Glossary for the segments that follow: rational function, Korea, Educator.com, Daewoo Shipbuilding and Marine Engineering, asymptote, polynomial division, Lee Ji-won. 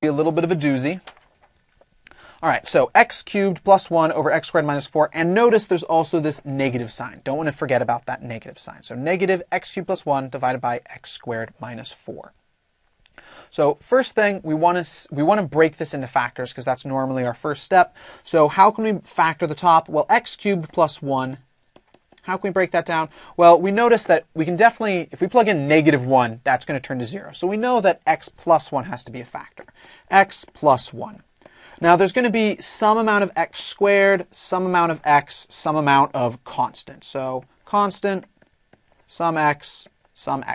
Be a little bit of a doozy. All right, so x cubed plus 1 over x squared minus 4. And notice there's also this negative sign. Don't want to forget about that negative sign. So negative x cubed plus 1 divided by x squared minus 4. So first thing, we want to break this into factors because that's normally our first step. So how can we factor the top? Well, x cubed plus 1. How can we break that down? Well, we notice that we can definitely, if we plug in negative 1, that's going to turn to 0. So we know that x plus 1 has to be a factor. X plus 1. Now, there's going to be some amount of x squared, some amount of x, some amount of constant. So constant, some x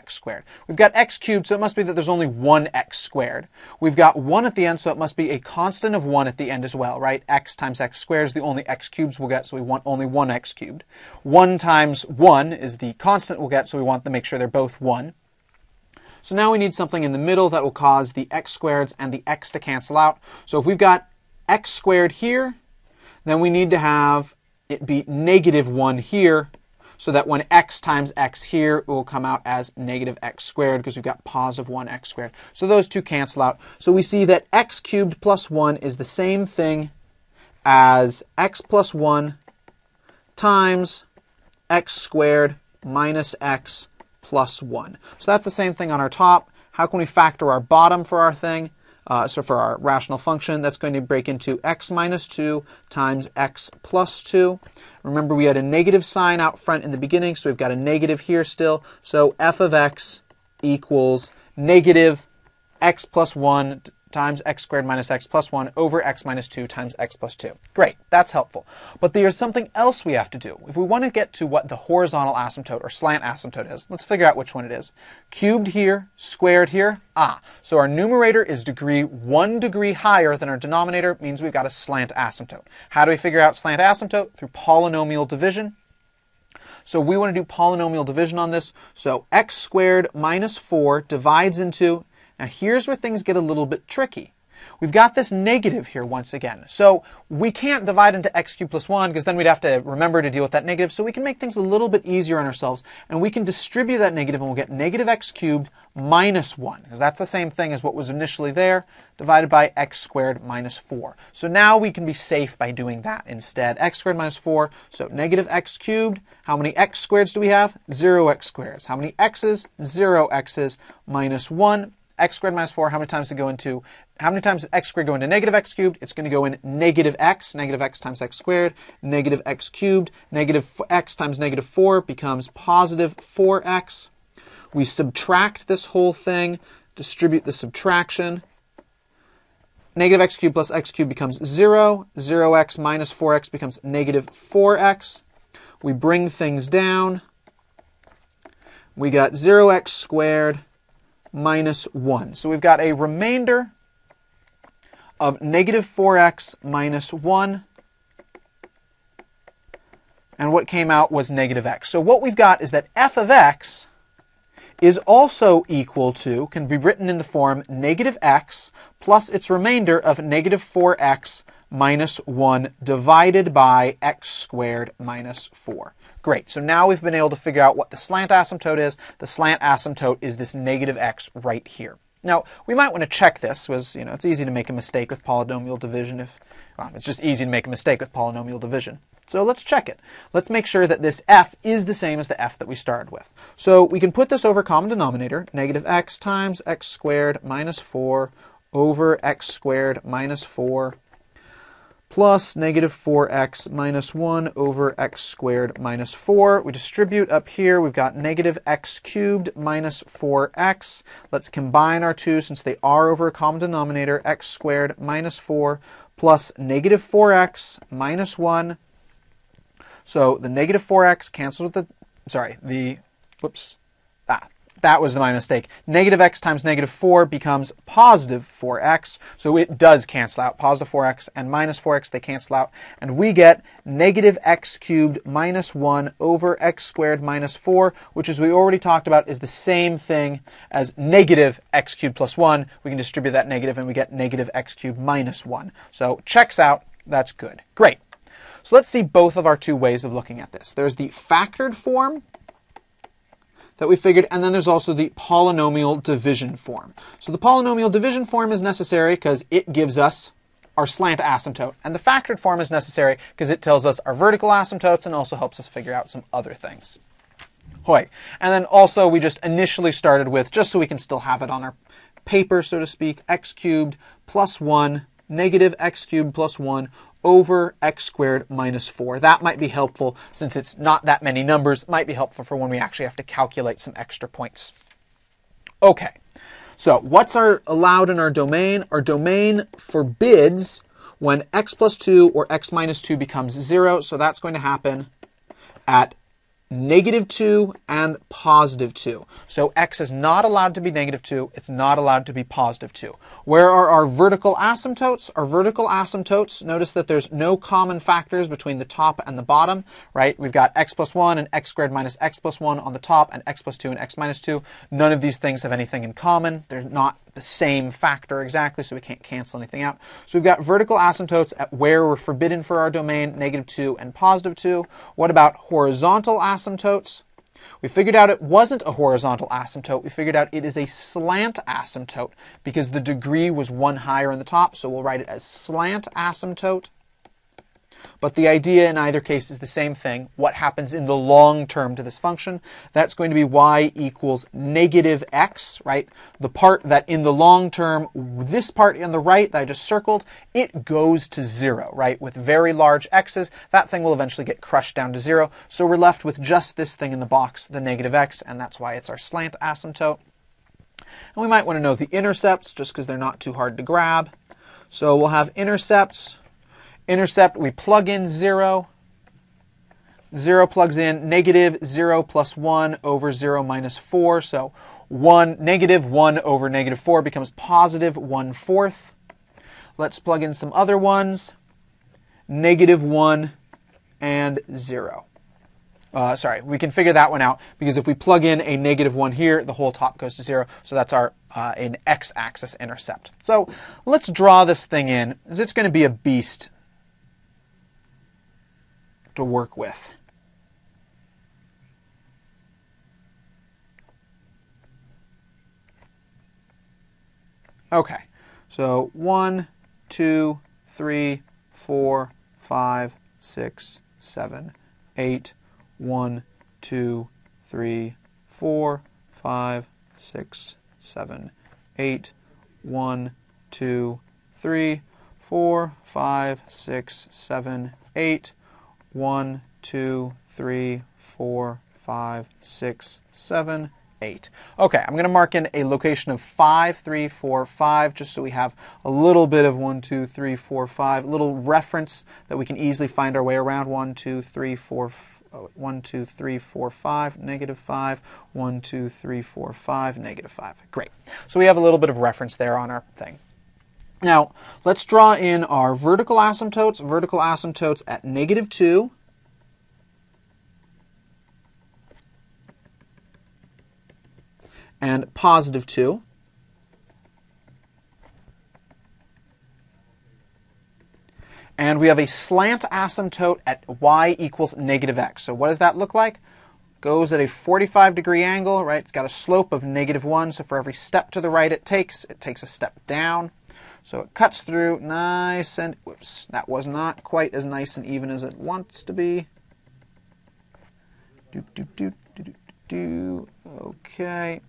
squared. We've got x cubed, so it must be that there's only one x squared. We've got 1 at the end, so it must be a constant of 1 at the end as well, right? X times x squared is the only x cubes we'll get, so we want only one x cubed. 1 times 1 is the constant we'll get, so we want to make sure they're both 1. So now we need something in the middle that will cause the x squareds and the x to cancel out. So if we've got x squared here, then we need to have it be negative 1 here, so that when x times x here, it will come out as negative x squared because we've got positive 1x squared. So those two cancel out. So we see that x cubed plus 1 is the same thing as x plus 1 times x squared minus x plus 1. So that's the same thing on our top. How can we factor our bottom for our thing? So for our rational function, that's going to break into x minus 2 times x plus 2. Remember, we had a negative sign out front in the beginning, so we've got a negative here still. So f of x equals negative x plus 1 times x squared minus x plus 1 over x minus 2 times x plus 2. Great, that's helpful. But there's something else we have to do. If we want to get to what the horizontal asymptote or slant asymptote is, let's figure out which one it is. Cubed here, squared here. Ah, so our numerator is one degree higher than our denominator. It means we've got a slant asymptote. How do we figure out slant asymptote? Through polynomial division. So we want to do polynomial division on this. So x squared minus 4 divides into... Now here's where things get a little bit tricky. We've got this negative here once again. So we can't divide into x cubed plus 1 because then we'd have to remember to deal with that negative. So we can make things a little bit easier on ourselves. And we can distribute that negative and we'll get negative x cubed minus 1. Because that's the same thing as what was initially there, divided by x squared minus 4. So now we can be safe by doing that instead. X squared minus 4, so negative x cubed. How many x squareds do we have? 0x squareds. How many x's? 0x's minus 1. X squared minus 4, how many times does x squared go into negative x cubed? It's going to go in negative x times x squared, negative x cubed, negative x times negative 4 becomes positive 4x. We subtract this whole thing, distribute the subtraction. Negative x cubed plus x cubed becomes 0, 0x minus 4x becomes negative 4x. We bring things down. We got 0x squared minus 1. So we've got a remainder of negative 4x minus 1. And what came out was negative x. So what we've got is that f of x is also equal to, can be written in the form negative x plus its remainder of negative 4x minus 1 divided by x squared minus 4. Great, so now we've been able to figure out what the slant asymptote is. The slant asymptote is this negative x right here. Now, we might want to check this, because it's easy to make a mistake with polynomial division. It's just easy to make a mistake with polynomial division. So let's check it. Let's make sure that this f is the same as the f that we started with. So we can put this over common denominator, negative x times x squared minus 4 over x squared minus 4 plus negative 4x minus 1 over x squared minus 4. We distribute up here. We've got negative x cubed minus 4x. Let's combine our two since they are over a common denominator, x squared minus 4 plus negative 4x minus 1. So the negative 4x cancels with the, that was my mistake. Negative x times negative 4 becomes positive 4x. So it does cancel out. Positive 4x and minus 4x, they cancel out. And we get negative x cubed minus 1 over x squared minus 4, which, as we already talked about, is the same thing as negative x cubed plus 1. We can distribute that negative and we get negative x cubed minus 1. So checks out. That's good. Great. So let's see both of our two ways of looking at this. There's the factored form. that we figured, and then there's also the polynomial division form. So the polynomial division form is necessary because it gives us our slant asymptote, and the factored form is necessary because it tells us our vertical asymptotes and also helps us figure out some other things. Hoi. And then also we just initially started with, just so we can still have it on our paper, so to speak, x cubed plus 1, negative x cubed plus 1 over x squared minus 4. That might be helpful since it's not that many numbers. It might be helpful for when we actually have to calculate some extra points. Okay, so what's our allowed in our domain? Our domain forbids when x plus 2 or x minus 2 becomes 0, so that's going to happen at negative 2 and positive 2. So x is not allowed to be negative 2, it's not allowed to be positive 2. Where are our vertical asymptotes? Our vertical asymptotes, notice that there's no common factors between the top and the bottom, right? We've got x plus 1 and x squared minus x plus 1 on the top, and x plus 2 and x minus 2. None of these things have anything in common. They're not the same factor exactly, so we can't cancel anything out. So we've got vertical asymptotes at where we're forbidden for our domain, negative 2 and positive 2. What about horizontal asymptotes? We figured out it wasn't a horizontal asymptote. We figured out it is a slant asymptote because the degree was one higher on the top, so we'll write it as slant asymptote. But the idea in either case is the same thing. What happens in the long term to this function? That's going to be y equals negative x, right? The part that in the long term, this part on the right that I just circled, it goes to 0, right? With very large x's, that thing will eventually get crushed down to 0. So we're left with just this thing in the box, the negative x, and that's why it's our slant asymptote. And we might want to know the intercepts just because they're not too hard to grab. So we'll have intercepts. Intercept, we plug in 0. 0 plugs in negative 0 plus 1 over 0 minus 4. So negative 1 over negative 4 becomes positive 1/4. Let's plug in some other ones. Negative 1 and 0. Sorry, we can figure that one out because if we plug in a negative 1 here, the whole top goes to 0. So that's our an x-axis intercept. So let's draw this thing in, as it's going to be a beast to work with. Okay, so 1, 2, 3, 4, 5, 6, 7, 8, 1, 2, 3, 4, 5, 6, 7, 8, 1, 2, 3, 4, 5, 6, 7, 8, 1, 2, 3, 4, 5, 6, 7, 8. Okay, I'm going to mark in a location of 5, 3, 4, 5, just so we have a little bit of 1, 2, 3, 4, 5, a little reference that we can easily find our way around. 1, 2, 3, 4, 1, 2, 3, 4, 5, negative 5, 1, 2, 3, 4, 5, negative 5. Great. So we have a little bit of reference there on our thing. Now, let's draw in our vertical asymptotes. Vertical asymptotes at negative 2. And positive 2. And we have a slant asymptote at y equals negative x. So what does that look like? Goes at a 45-degree angle, right? It's got a slope of negative 1. So for every step to the right it takes a step down. So it cuts through nice and, whoops, that was not quite as nice and even as it wants to be. Okay,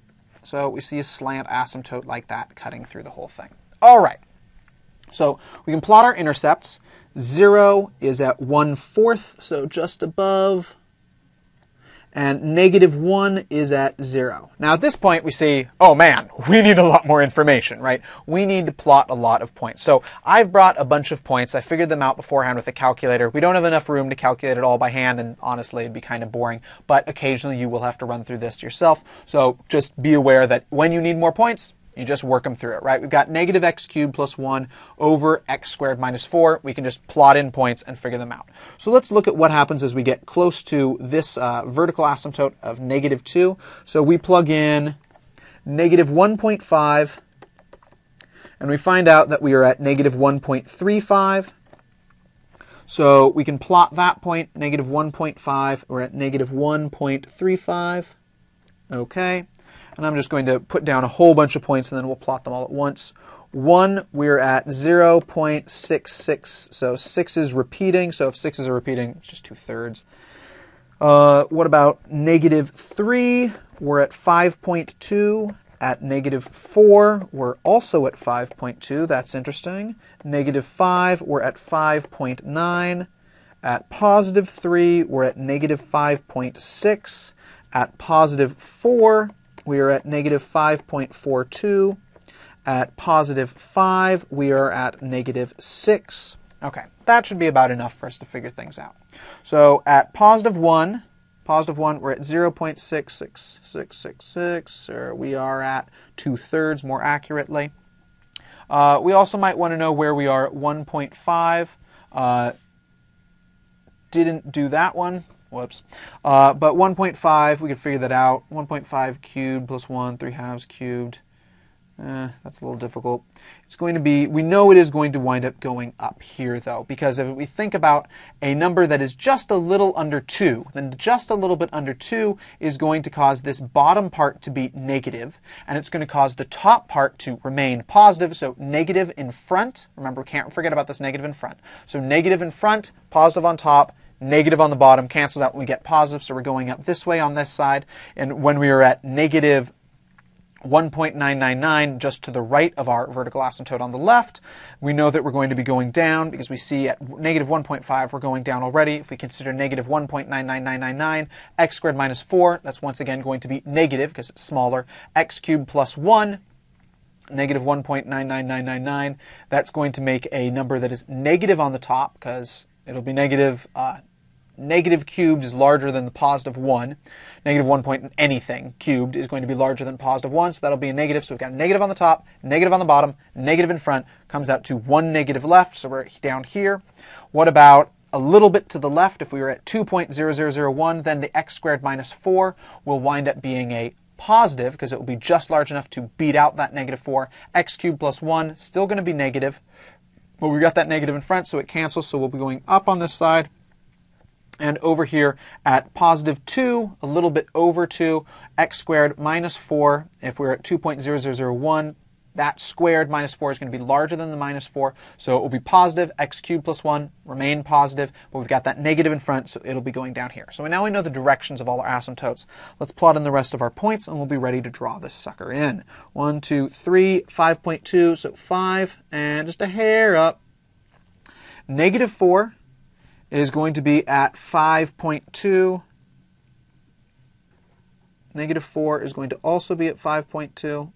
so we see a slant asymptote like that cutting through the whole thing. All right, so we can plot our intercepts. 0 is at 1/4, so just above. And negative 1 is at 0. Now at this point we see, oh man, we need a lot more information, right? We need to plot a lot of points. So I've brought a bunch of points. I figured them out beforehand with a calculator. We don't have enough room to calculate it all by hand, and honestly it'd be kind of boring, but occasionally you will have to run through this yourself. So just be aware that when you need more points, you just work them through it, right? We've got negative x cubed plus 1 over x squared minus 4. We can just plot in points and figure them out. So let's look at what happens as we get close to this vertical asymptote of negative 2. So we plug in negative 1.5, and we find out that we are at negative 1.35. So we can plot that point, negative 1.5. We're at negative 1.35. Okay, and I'm just going to put down a whole bunch of points and then we'll plot them all at once. 1, we're at 0.66, so 6 is repeating, so if 6 is repeating, it's just 2/3. What about -3? We're at 5.2. At -4, we're also at 5.2, that's interesting. -5, we're at 5.9. At +3, we're at -5.6. At +4, we are at -5.42. At +5, we are at -6. Okay, that should be about enough for us to figure things out. So at positive 1, we're at 0.66666, or we are at 2/3 more accurately. We also might want to know where we are at 1.5. Didn't do that one. Whoops. But 1.5, we could figure that out. 1.5 cubed plus 1, 3/2 cubed. That's a little difficult. It's going to be, we know it is going to wind up going up here though, because if we think about a number that is just a little under 2, then just a little bit under 2 is going to cause this bottom part to be negative, and it's going to cause the top part to remain positive, so negative in front. Remember, we can't forget about this negative in front. So negative in front, positive on top, negative on the bottom, cancels out when we get positive, so we're going up this way on this side, and when we are at negative 1.999, just to the right of our vertical asymptote on the left, we know that we're going to be going down because we see at -1.5 we're going down already. If we consider -1.99999, x squared minus 4, that's once again going to be negative because it's smaller, x cubed plus 1, -1.99999, that's going to make a number that is negative on the top because it'll be negative. Negative cubed is larger than the +1. -1 anything cubed is going to be larger than +1, so that'll be a negative. So we've got a negative on the top, negative on the bottom, negative in front, comes out to 1 negative left, so we're down here. What about a little bit to the left? If we were at 2.0001, then the x squared minus 4 will wind up being a positive, because it will be just large enough to beat out that -4. X cubed plus 1, still going to be negative, but we've got that negative in front, so it cancels, so we'll be going up on this side. And over here at +2, a little bit over 2, x squared minus 4, if we're at 2.0001, that squared minus 4 is going to be larger than the -4, so it will be positive, x cubed plus 1, remain positive, but we've got that negative in front, so it'll be going down here. So now we know the directions of all our asymptotes. Let's plot in the rest of our points, and we'll be ready to draw this sucker in. 1, 2, 3, 5.2, so 5, and just a hair up. -4. Is going to be at 5.2. -4 is going to also be at 5.2.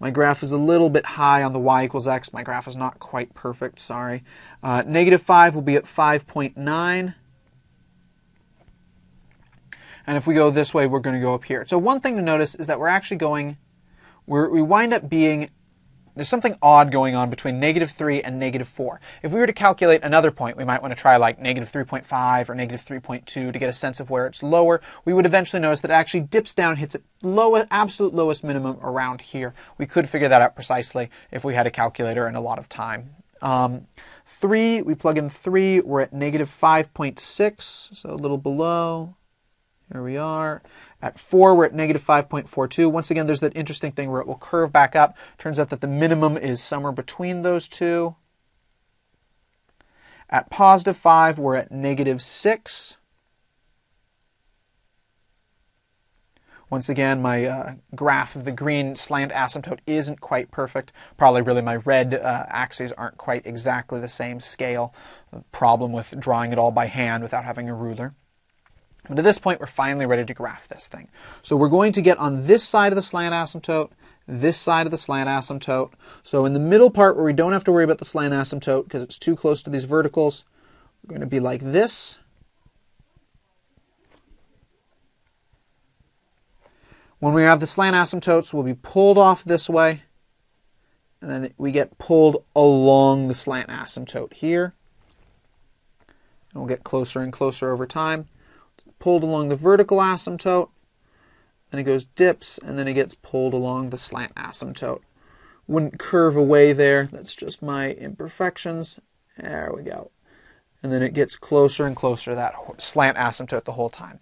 My graph is a little bit high on the y = x. My graph is not quite perfect, sorry. -5 will be at 5.9. And if we go this way, we're going to go up here. So one thing to notice is that we're actually going, we wind up being, there's something odd going on between -3 and -4. If we were to calculate another point, we might want to try like -3.5 or -3.2 to get a sense of where it's lower. We would eventually notice that it actually dips down, hits its absolute lowest minimum around here. We could figure that out precisely if we had a calculator and a lot of time. 3, we plug in 3, we're at -5.6, so a little below. Here we are. At 4, we're at -5.42. Once again, there's that interesting thing where it will curve back up. Turns out that the minimum is somewhere between those two. At +5, we're at -6. Once again, my graph of the green slant asymptote isn't quite perfect. Probably really my red axes aren't quite exactly the same scale. The problem with drawing it all by hand without having a ruler. But at this point, we're finally ready to graph this thing. So we're going to get on this side of the slant asymptote, this side of the slant asymptote. So in the middle part where we don't have to worry about the slant asymptote because it's too close to these verticals, we're going to be like this. When we have the slant asymptotes, we'll be pulled off this way, and then we get pulled along the slant asymptote here. And we'll get closer and closer over time. Pulled along the vertical asymptote, then it goes dips, and then it gets pulled along the slant asymptote. Wouldn't curve away there, that's just my imperfections. There we go. And then it gets closer and closer to that slant asymptote the whole time.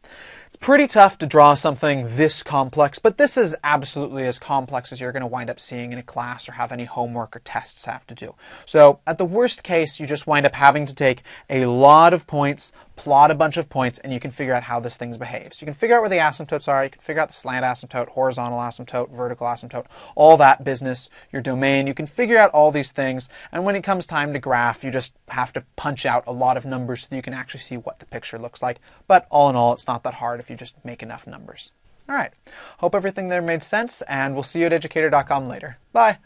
It's pretty tough to draw something this complex, but this is absolutely as complex as you're going to wind up seeing in a class or have any homework or tests have to do. So at the worst case, you just wind up having to take a lot of points, plot a bunch of points, and you can figure out how this thing behaves. You can figure out where the asymptotes are, you can figure out the slant asymptote, horizontal asymptote, vertical asymptote, all that business, your domain. You can figure out all these things, and when it comes time to graph, you just have to punch out a lot of numbers so that you can actually see what the picture looks like. But all in all, it's not that hard if you just make enough numbers. All right, hope everything there made sense, and we'll see you at Educator.com later. Bye!